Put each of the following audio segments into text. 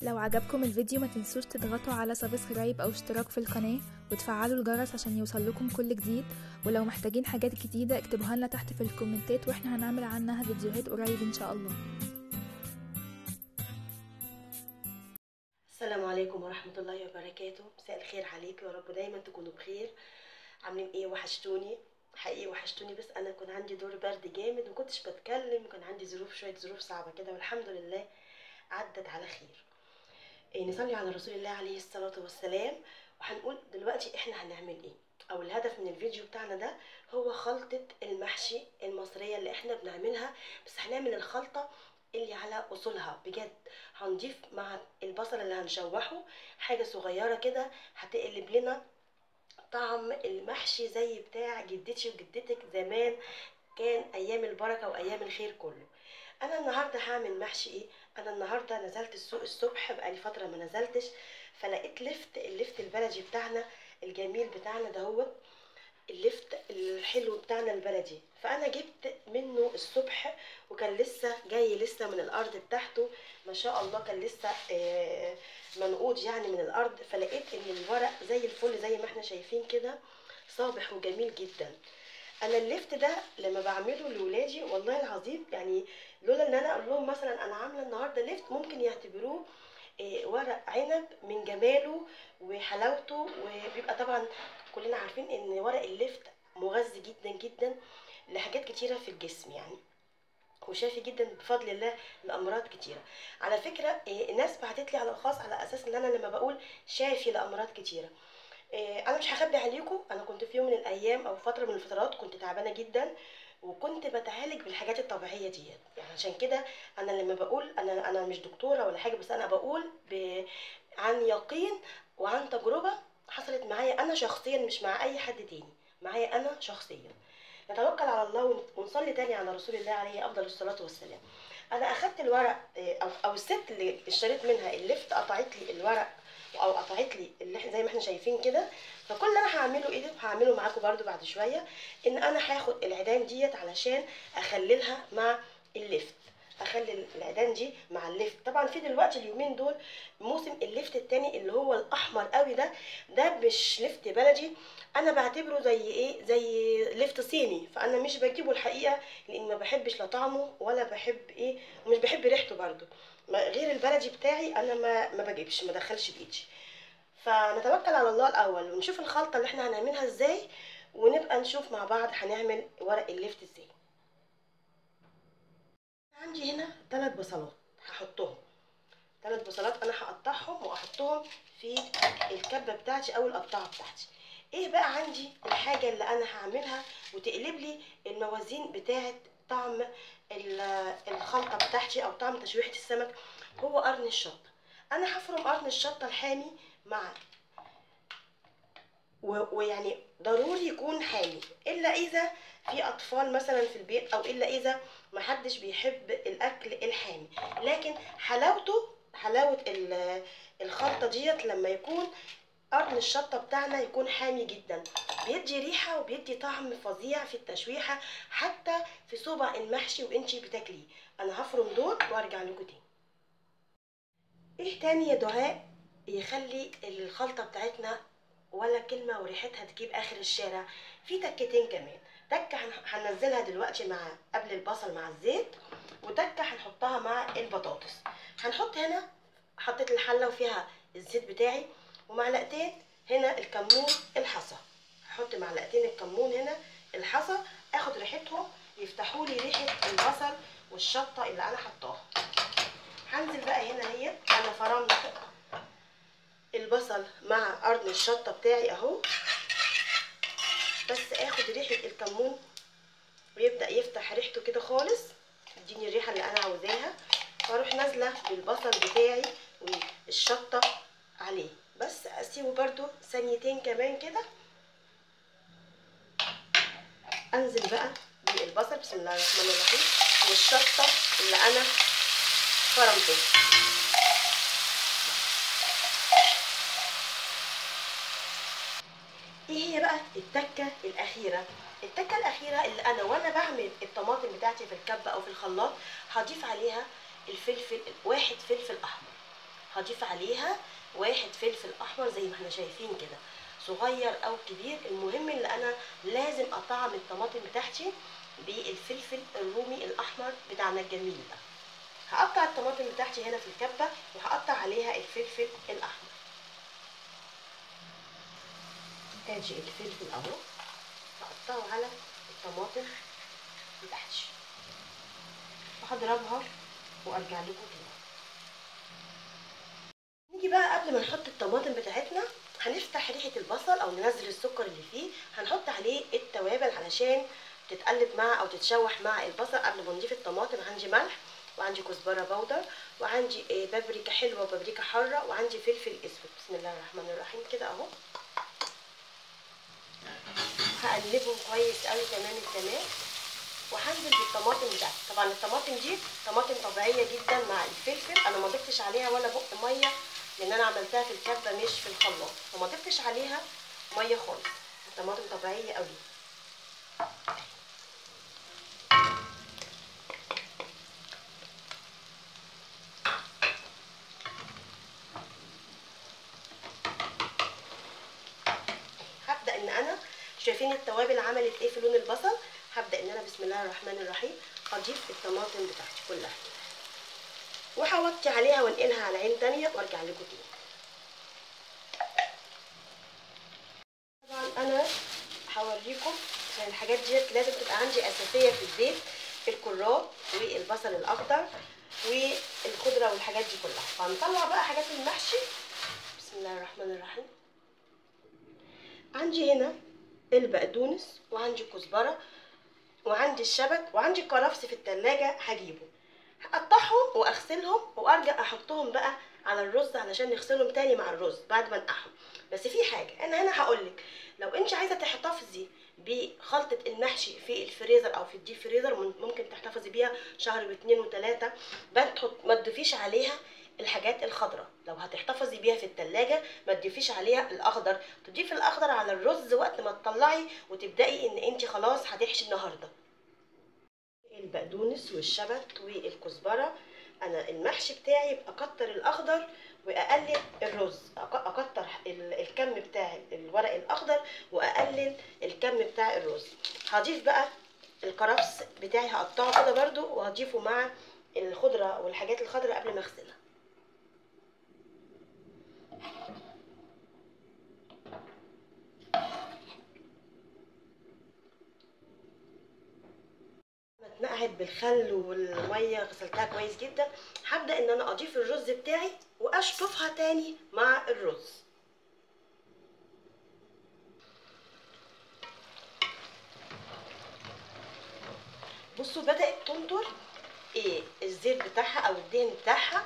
لو عجبكم الفيديو ما تنسوش تضغطوا على سبسكرايب او اشتراك في القناة وتفعلوا الجرس عشان يوصل لكم كل جديد، ولو محتاجين حاجات جديدة اكتبوها لنا تحت في الكومنتات واحنا هنعمل عنها فيديوهات قريب ان شاء الله. السلام عليكم ورحمة الله وبركاته. مساء الخير عليكم، يا رب دايما تكونوا بخير. عاملين ايه؟ وحشتوني حقيقي، وحشتوني. بس انا كان عندي دور برد جامد ومكنتش بتكلم، كان عندي شوية ظروف صعبة كده، والحمد لله عدت على خير. نصلي على رسول الله عليه الصلاة والسلام. وهنقول دلوقتي احنا هنعمل ايه، او الهدف من الفيديو بتاعنا ده هو خلطة المحشي المصرية اللي احنا بنعملها، بس هنعمل الخلطة اللي على اصولها بجد. هنضيف مع البصل اللي هنشوحه حاجة صغيرة كده هتقلب لنا طعم المحشي زي بتاع جدتي وجدتك زمان، كان ايام البركة وايام الخير كله. انا النهارده هعمل محشي ايه؟ انا النهارده نزلت السوق الصبح، بقالي فتره ما نزلتش، فلقيت اللفت البلدي بتاعنا الجميل بتاعنا ده، هو اللفت الحلو بتاعنا البلدي. فانا جبت منه الصبح، وكان لسه جاي من الارض بتاعته، ما شاء الله كان لسه منقوط يعني من الارض. فلقيت ان الورق زي الفل زي ما احنا شايفين كده، صابح وجميل جدا. انا اللفت ده لما بعمله لولادي والله العظيم، يعني لولا ان انا اقول لهم مثلا انا عامله النهارده لفت، ممكن يعتبروه ورق عنب من جماله وحلاوته. وبيبقى طبعا كلنا عارفين ان ورق اللفت مغذي جدا جدا لحاجات كتيره في الجسم يعني، وشافي جدا بفضل الله لامراض كتيره. على فكره ناس بعتت لي على الخاص على اساس ان انا لما بقول شافي لامراض كتيره، انا مش هخبي عليكم، انا كنت في يوم من الايام او فتره من الفترات كنت تعبانه جدا، وكنت بتعالج بالحاجات الطبيعيه ديت. يعني عشان كده انا لما بقول انا مش دكتوره ولا حاجه، بس انا بقول عن يقين وعن تجربه حصلت معايا انا شخصيا، مش مع اي حد تاني، معايا انا شخصيا. نتوكل على الله ونصلي تاني على رسول الله عليه افضل الصلاه والسلام. انا اخدت الورق او الست اللي اشتريت منها اللفت قطعت لي الورق، او قطعت لي اللي زي ما احنا شايفين كده. فكل اللي انا هعمله ايه، هعمله معاكم برده بعد شويه، ان انا هاخد العيدان ديت علشان اخللها مع اللفت، اخلي العيدان دي مع اللفت. طبعا في دلوقتي اليومين دول موسم اللفت التاني اللي هو الاحمر قوي ده، مش لفت بلدي، انا بعتبره زي ايه، زي لفت صيني. فانا مش بجيبه الحقيقه، لان ما بحبش لا طعمه ولا بحب ايه، ومش بحب ريحته برده، غير البلدي بتاعي انا ما بجيبش، ما دخلش بايدي. فنتوكل على الله الاول ونشوف الخلطه اللي احنا هنعملها ازاي، ونبقى نشوف مع بعض هنعمل ورق اللفت ازاي. عندي هنا 3 بصلات هحطهم، 3 بصلات انا هقطعهم واحطهم في الكبه بتاعتي او القطعه بتاعتي. ايه بقى عندي الحاجه اللي انا هعملها وتقلب لي الموازين بتاعه طعم الخلطه بتاعتي او طعم تشويحه السمك، هو قرن الشطه. انا هفرم قرن الشطه الحامي مع، ويعني ضروري يكون حامي، الا اذا في اطفال مثلا في البيت، او الا اذا محدش بيحب الاكل الحامي. لكن حلاوه الخلطه ديت لما يكون قرن الشطه بتاعنا يكون حامي جدا، بيدي ريحه وبيدي طعم فظيع في التشويحه، حتى في صبع المحشي وانتي بتاكليه. انا هفرم دول وارجع لكم تاني. ايه تاني يا دعاء يخلي الخلطه بتاعتنا ولا كلمه وريحتها تجيب اخر الشارع؟ في تكتين كمان، تكه هننزلها دلوقتي مع قبل البصل مع الزيت، وتكه هنحطها مع البطاطس. هنحط هنا، حطيت الحله وفيها الزيت بتاعي، ومعلقتين هنا الكمون الحصى، هحط معلقتين الكمون هنا الحصى، اخد ريحتهم يفتحوا لي ريحه البصل والشطه اللي انا حطاها. هنزل بقى هنا، هي انا فرمت البصل مع قرن الشطه بتاعي اهو، بس اخد ريحه الكمون ويبدا يفتح ريحته كده خالص، يديني الريحه اللي انا عاوزاها، واروح نازله بالبصل بتاعي والشطه عليه، بس اسيبه برده ثانيتين كمان كده. انزل بقى بالبصل، بسم الله الرحمن الرحيم، والشطه اللي انا فرمتها. ايه هي بقى التكه الاخيره؟ التكه الاخيره اللي انا بعمل الطماطم بتاعتي في الكبه او في الخلاط، هضيف عليها الفلفل، 1 فلفل احمر هضيف عليها واحد فلفل احمر زي ما احنا شايفين كده، صغير او كبير، المهم ان انا لازم اطعم الطماطم بتاعتي بالفلفل الرومي الاحمر بتاعنا الجميل ده. هقطع الطماطم بتاعتي هنا في الكبه وهقطع عليها الفلفل الاحمر. ادي الفلفل اهو هقطعه على الطماطم بتاعتي وهضربها وارجع لكم تاني. نيجي بقى قبل ما نحط الطماطم بتاعتنا هنفتح ريحه البصل او ننزل السكر اللي فيه، هنحط عليه التوابل علشان تتقلب مع او تتشوح مع البصل قبل ما نضيف الطماطم. عندي ملح وعندي كزبره بودر وعندي بابريكا حلوه وبابريكا حاره وعندي فلفل اسود. بسم الله الرحمن الرحيم كده اهو، هقلبهم كويس قوي تمام التمام وهنزل بالطماطم بتاعتي. طبعا الطماطم دي طماطم طبيعيه جدا مع الفلفل، انا ما ضفتش عليها ولا بق ميه لان انا عملتها في الكبه مش في الخلاط، وما ضفتش عليها ميه خالص، الطماطم طبيعيه قوي. هبدا ان انا شايفين التوابل عملت ايه في لون البصل، هبدا ان انا بسم الله الرحمن الرحيم اضيف الطماطم بتاعتي كلها وهوطي عليها وانقلها على عين تانيه وارجع لكم تاني. طبعا انا هوريكم عشان الحاجات ديت لازم تبقى عندي اساسيه في البيت، الكرات والبصل الاخضر والخضره والحاجات دي كلها. فهنطلع بقى حاجات المحشي. بسم الله الرحمن الرحيم. عندي هنا البقدونس وعندي كزبره وعندي الشبت وعندي الكرفس في التلاجة هجيبه، هقطعهم واغسلهم وارجع احطهم بقى على الرز علشان نغسلهم تاني مع الرز بعد ما انقعهم. بس في حاجه انا هنا هقولك، لو انت عايزه تحتفظي بخلطه المحشي في الفريزر او في الديب فريزر ممكن تحتفظي بيها شهر واتنين وتلاته، ما تضيفيش عليها الحاجات الخضراء. لو هتحتفظي بيها في التلاجة ما تضيفيش عليها الاخضر، تضيفي الاخضر على الرز وقت ما تطلعي وتبداي ان انت خلاص هتحشي النهارده. البقدونس والشبت والكزبره، انا المحشي بتاعي يبقى اكتر الاخضر واقلل الرز، اكتر الكم بتاع الورق الاخضر واقلل الكم بتاع الرز. هضيف بقى الكرفس بتاعي هقطعه كده برده وهضيفه مع الخضره والحاجات الخضراء قبل ما اغسلها. اتنقعت بالخل والميه غسلتها كويس جدا، هبدا ان انا اضيف الرز بتاعي واشطفها تاني مع الرز. بصوا بدات تنطر الزيت بتاعها او الدهن بتاعها،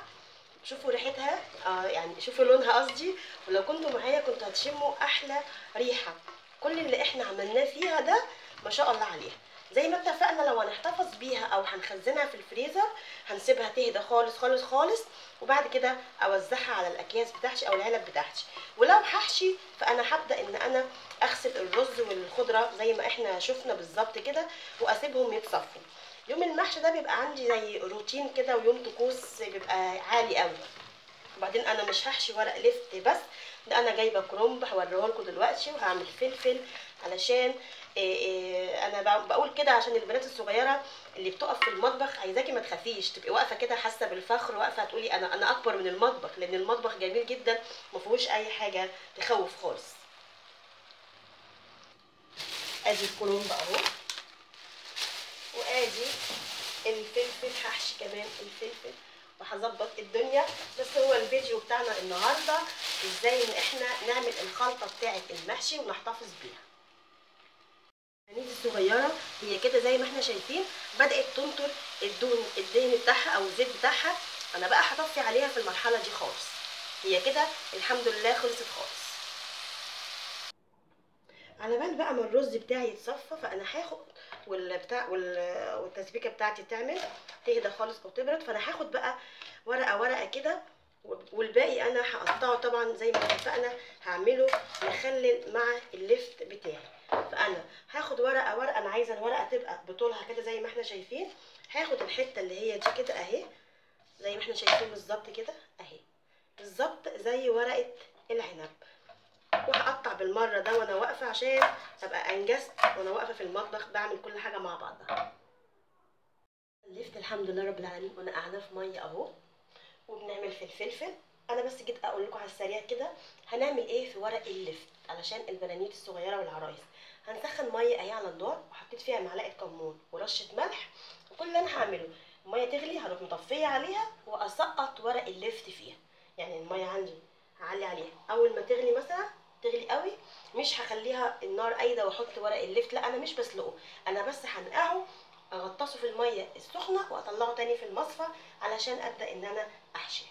شوفوا ريحتها يعني شوفوا لونها قصدي، ولو كنتوا معايا كنتوا هتشموا احلى ريحه. كل اللي احنا عملناه فيها ده ما شاء الله عليها، زي ما اتفقنا لو هنحتفظ بيها او هنخزنها في الفريزر هنسيبها تهدى خالص خالص خالص وبعد كده اوزعها على الاكياس بتاعتي او العلب بتاعتي. ولو هحشي فانا هبدا ان انا اغسل الرز والخضره زي ما احنا شفنا بالظبط كده واسيبهم يتصفوا. يوم المحشي ده بيبقى عندي زي روتين كده ويوم طقوس بيبقى عالي قوي. وبعدين انا مش هحشي ورق لفت بس، ده انا جايبه كرنب هوريهولكوا دلوقتي، وهعمل فلفل علشان انا بقول كده عشان البنات الصغيره اللي بتقف في المطبخ عايزاكي ما تخافيش، تبقي واقفه كده حاسه بالفخر، واقفه هتقولي انا اكبر من المطبخ، لان المطبخ جميل جدا ما فيهوش اي حاجه تخوف خالص. ادي الكرنب اهو وادي الفلفل، هحشي كمان الفلفل وهظبط الدنيا. بس هو الفيديو بتاعنا النهارده ازاي ان احنا نعمل الخلطه بتاعه المحشي ونحتفظ بيها. الفانيليا الصغيره هي كده زي ما احنا شايفين بدات تنطر الدهن بتاعها او الزيت بتاعها، انا بقى هطفي عليها في المرحله دي خالص، هي كده الحمد لله خلصت خالص. على بال بقى ما الرز بتاعي يتصفى فانا هاخد والتسبيكه بتاعتي تعمل تهدى خالص او تبرد، فانا هاخد بقى ورقه ورقه كده والباقي انا هقطعه طبعا زي ما اتفقنا هعمله مخلل مع اللفت بتاعي. فانا هاخد ورقه ورقه، انا عايزه الورقه تبقى بطولها كده زي ما احنا شايفين، هاخد الحته اللي هي دي كده اهي زي ما احنا شايفين بالظبط كده اهي بالظبط زي ورقه العنب، وهقطع بالمره ده وانا واقفه عشان ابقى انجزت وانا واقفه في المطبخ بعمل كل حاجه مع بعضها. لفت الحمد لله رب العالمين وانا قاعده في ميه اهو، وبنعمل في الفلفل. انا بس جيت اقول لكم على السريع كده هنعمل ايه في ورق اللفت علشان البلانيت الصغيره والعرايس. هنسخن ميه اهي على النار، وحطيت فيها معلقه كمون ورشه ملح، وكل اللي انا هعمله الميه تغلي هروح مطفيه عليها واسقط ورق اللفت فيها. يعني الميه عندي هعلي عليها، اول ما تغلي مثلا تغلي قوي مش هخليها النار قايده واحط ورق اللفت، لا انا مش بسلقه، انا بس هنقعه اغطسه في الميه السخنه واطلعه تاني في المصفى علشان ابدا ان انا احشيه.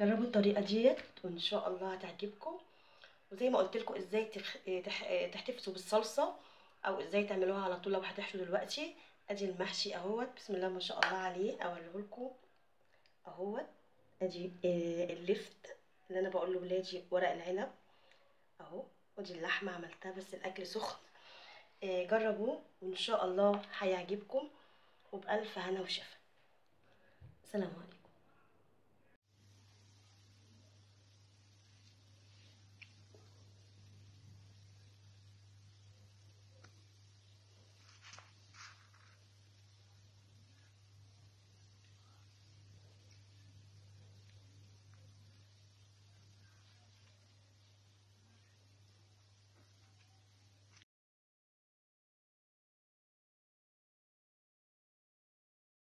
جربوا الطريقه ديت وان شاء الله هتعجبكم. وزي ما قلت لكم ازاي تحتفظوا بالصلصه او ازاي تعملوها على طول لو هتحشوا دلوقتي. ادي المحشي اهوت، بسم الله ما شاء الله عليه، اوريه لكم اهوت. ادي اللفت اللي انا بقول لولادي ورق العنب اهو، ودي اللحمه عملتها بس الاكل سخن. جربوه وان شاء الله هيعجبكم، وبالف هنا وشفا. سلام عليكم.